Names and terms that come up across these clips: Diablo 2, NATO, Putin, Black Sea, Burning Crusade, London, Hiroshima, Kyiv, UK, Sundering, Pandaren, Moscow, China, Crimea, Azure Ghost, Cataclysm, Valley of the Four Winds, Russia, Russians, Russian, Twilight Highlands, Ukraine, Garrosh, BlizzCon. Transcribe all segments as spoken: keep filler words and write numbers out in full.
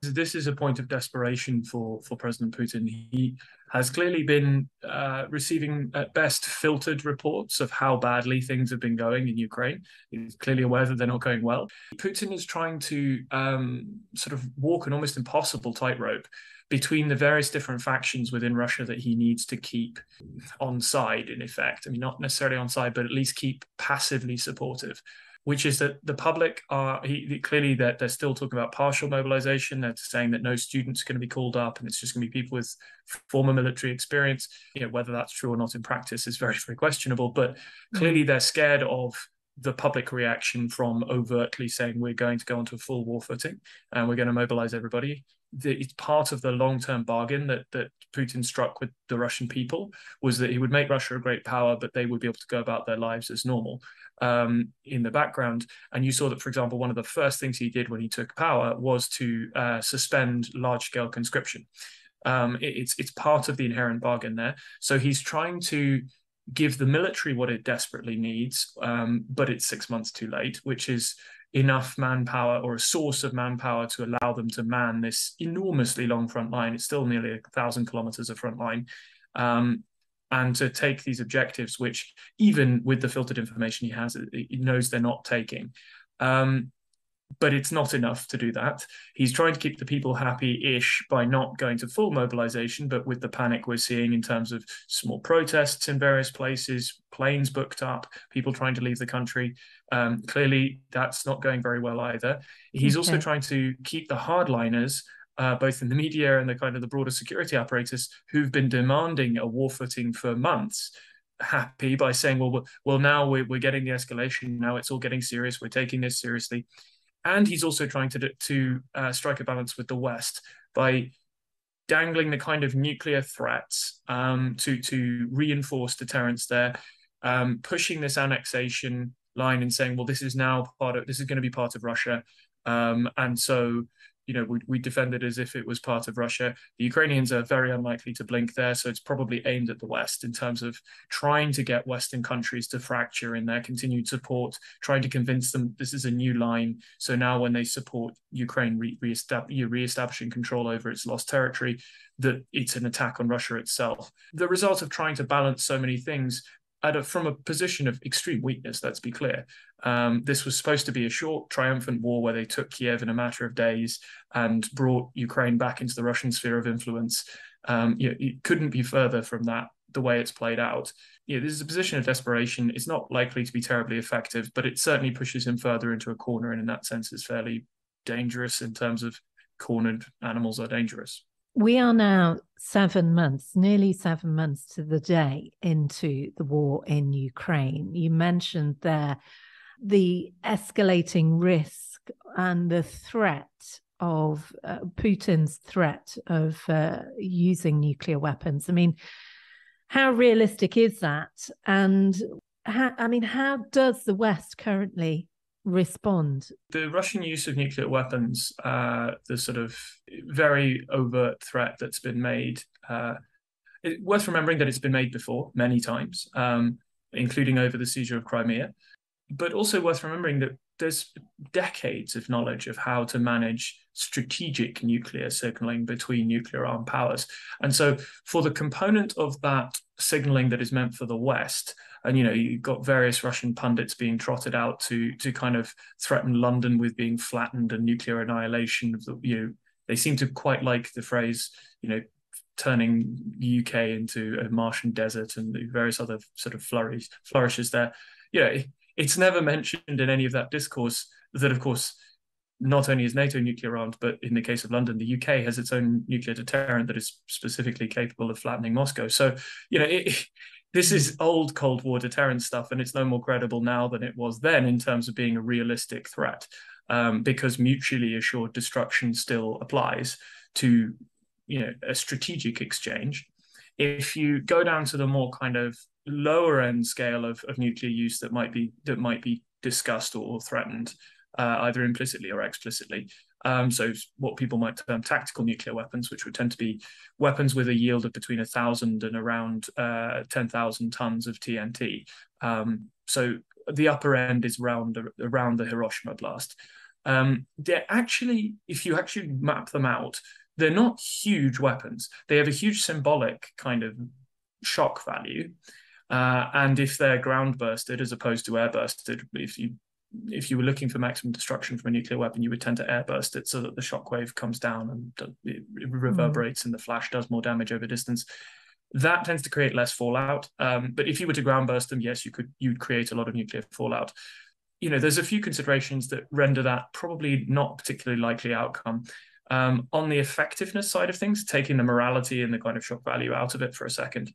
This is a point of desperation for, for President Putin. He has clearly been uh, receiving, at best, filtered reports of how badly things have been going in Ukraine. He's clearly aware that they're not going well. Putin is trying to um, sort of walk an almost impossible tightrope between the various different factions within Russia that he needs to keep on side, in effect. I mean, not necessarily on side, but at least keep passively supportive. Which is that the public are he, clearly that they're, they're still talking about partial mobilization. They're saying that no students are going to be called up and it's just going to be people with former military experience. You know, whether that's true or not in practice is very, very questionable. But clearly they're scared of the public reaction from overtly saying we're going to go onto a full war footing and we're going to mobilize everybody. It's part of the long-term bargain that, that Putin struck with the Russian people was that he would make Russia a great power, but they would be able to go about their lives as normal. Um, in the background. And you saw that, for example, one of the first things he did when he took power was to uh, suspend large-scale conscription. Um, it, it's, it's part of the inherent bargain there. So he's trying to give the military what it desperately needs, um, but it's six months too late, which is enough manpower or a source of manpower to allow them to man this enormously long front line. It's still nearly a thousand kilometers of front line. Um, and to take these objectives, which even with the filtered information he has, he knows they're not taking. Um, but it's not enough to do that. He's trying to keep the people happy-ish by not going to full mobilization, but with the panic we're seeing in terms of small protests in various places, planes booked up, people trying to leave the country. Um, clearly, that's not going very well either. He's okay. also trying to keep the hardliners Uh, both in the media and the kind of the broader security apparatus who've been demanding a war footing for months, happy by saying, well, well, now we're, we're getting the escalation. Now it's all getting serious. We're taking this seriously. And he's also trying to, to uh, strike a balance with the West by dangling the kind of nuclear threats um, to, to reinforce deterrence there, um, pushing this annexation line and saying, well, this is now part of, this is going to be part of Russia. Um, and so, you know, we, we defend it as if it was part of Russia. The Ukrainians are very unlikely to blink there, so it's probably aimed at the West in terms of trying to get Western countries to fracture in their continued support, trying to convince them this is a new line. So now when they support Ukraine re re-estab- re-establishing control over its lost territory, that it's an attack on Russia itself. The result of trying to balance so many things At a, from a position of extreme weakness, let's be clear. Um, this was supposed to be a short, triumphant war where they took Kyiv in a matter of days and brought Ukraine back into the Russian sphere of influence. Um, you know, it couldn't be further from that, the way it's played out. You know, this is a position of desperation. It's not likely to be terribly effective, but it certainly pushes him further into a corner, and in that sense is fairly dangerous in terms of cornered animals are dangerous. We are now seven months, nearly seven months to the day into the war in Ukraine. You mentioned there the escalating risk and the threat of uh, Putin's threat of uh, using nuclear weapons. I mean, how realistic is that? And how, I mean, how does the West currently respond? The Russian use of nuclear weapons, uh, the sort of very overt threat that's been made, uh, it, worth remembering that it's been made before many times, um, including over the seizure of Crimea, but also worth remembering that there's decades of knowledge of how to manage strategic nuclear signaling between nuclear armed powers. And so for the component of that signaling that is meant for the West, and, you know, you've got various Russian pundits being trotted out to to kind of threaten London with being flattened and nuclear annihilation of the, you know, they seem to quite like the phrase, you know, turning the U K into a Martian desert and the various other sort of flurries, flourishes there. You know, it's never mentioned in any of that discourse that, of course, not only is NATO nuclear armed, but in the case of London, the U K has its own nuclear deterrent that is specifically capable of flattening Moscow. So, you know, it, this is old Cold War deterrent stuff, and it's no more credible now than it was then in terms of being a realistic threat, um, because mutually assured destruction still applies to, you know, a strategic exchange. If you go down to the more kind of lower end scale of, of nuclear use that might be that might be discussed or, or threatened, uh, either implicitly or explicitly. Um, so what people might term tactical nuclear weapons, which would tend to be weapons with a yield of between a thousand and around uh, ten thousand tons of T N T. Um, so the upper end is around around the Hiroshima blast. Um, they're actually, if you actually map them out, they're not huge weapons. They have a huge symbolic kind of shock value. Uh, and if they're ground bursted as opposed to air bursted, if you if you were looking for maximum destruction from a nuclear weapon, you would tend to air burst it so that the shockwave comes down and it reverberates, mm-hmm. and the flash does more damage over distance. That tends to create less fallout. Um, but if you were to ground burst them, yes, you could you'd create a lot of nuclear fallout. You know, there's a few considerations that render that probably not particularly likely outcome. Um, on the effectiveness side of things, taking the morality and the kind of shock value out of it for a second,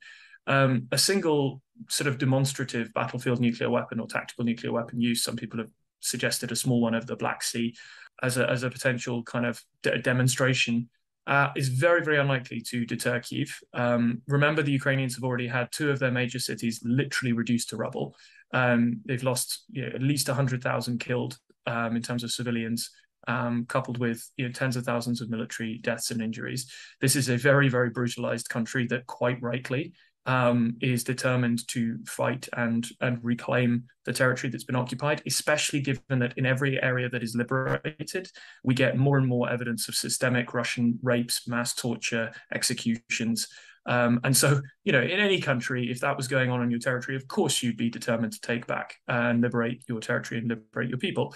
um, a single sort of demonstrative battlefield nuclear weapon or tactical nuclear weapon use, some people have suggested a small one over the Black Sea as a, as a potential kind of de- demonstration, uh, is very, very unlikely to deter Kyiv. Um, remember, the Ukrainians have already had two of their major cities literally reduced to rubble. Um, they've lost, you know, at least one hundred thousand killed um, in terms of civilians, um, coupled with, you know, tens of thousands of military deaths and injuries. This is a very, very brutalized country that quite rightly um, is determined to fight and, and reclaim the territory that's been occupied, especially given that in every area that is liberated, we get more and more evidence of systemic Russian rapes, mass torture, executions. Um, and so, you know, in any country, if that was going on in your territory, of course, you'd be determined to take back and liberate your territory and liberate your people.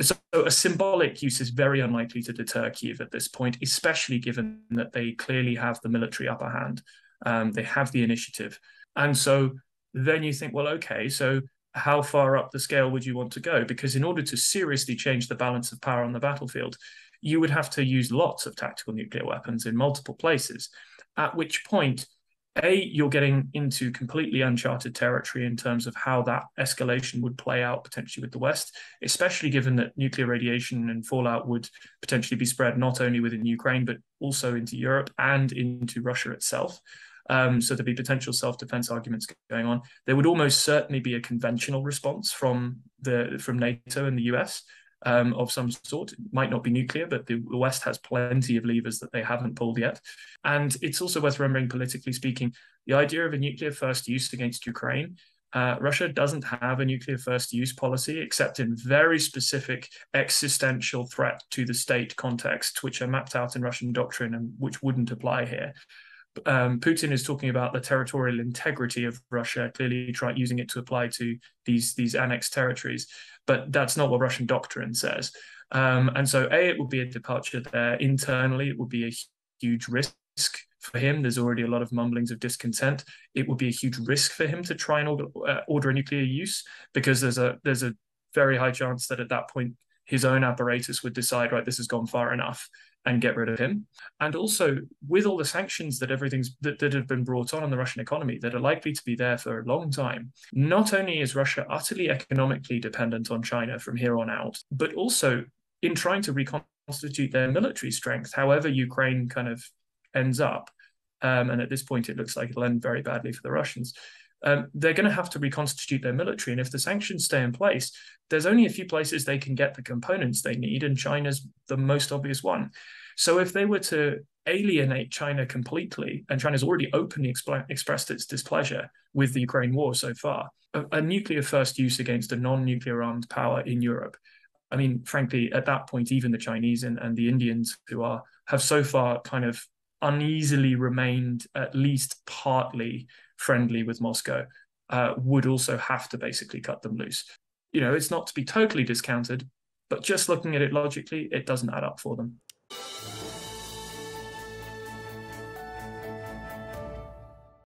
So a symbolic use is very unlikely to deter Kyiv at this point, especially given that they clearly have the military upper hand. Um, they have the initiative. And so then you think, well, OK, so how far up the scale would you want to go? Because in order to seriously change the balance of power on the battlefield, you would have to use lots of tactical nuclear weapons in multiple places. At which point, A, you're getting into completely uncharted territory in terms of how that escalation would play out potentially with the West, especially given that nuclear radiation and fallout would potentially be spread not only within Ukraine, but also into Europe and into Russia itself. Um, so there'd be potential self-defense arguments going on. There would almost certainly be a conventional response from the from NATO and the U S, um, of some sort. It might not be nuclear, but the West has plenty of levers that they haven't pulled yet. And it's also worth remembering, politically speaking, the idea of a nuclear-first use against Ukraine. Uh, Russia doesn't have a nuclear-first use policy, except in very specific existential threat to the state context, which are mapped out in Russian doctrine and which wouldn't apply here. Um, Putin is talking about the territorial integrity of Russia, clearly trying using it to apply to these these annexed territories, but that's not what Russian doctrine says. Um, and so, A, it would be a departure there. Internally, it would be a huge risk for him. There's already a lot of mumblings of discontent. It would be a huge risk for him to try and order, uh, order a nuclear use, because there's a there's a very high chance that at that point his own apparatus would decide, right, this has gone far enough, and get rid of him. And also, with all the sanctions that everything's that, that have been brought on on the Russian economy that are likely to be there for a long time, not only is Russia utterly economically dependent on China from here on out, but also in trying to reconstitute their military strength, however Ukraine kind of ends up, um, and at this point it looks like it'll end very badly for the Russians, Um, they're going to have to reconstitute their military. And if the sanctions stay in place, there's only a few places they can get the components they need, and China's the most obvious one. So if they were to alienate China completely, and China's already openly exp- expressed its displeasure with the Ukraine war so far, a, a nuclear first use against a non-nuclear armed power in Europe, I mean, frankly, at that point, even the Chinese and, and the Indians, who are have so far kind of uneasily remained at least partly friendly with Moscow, uh, would also have to basically cut them loose. You know, it's not to be totally discounted, but just looking at it logically, it doesn't add up for them.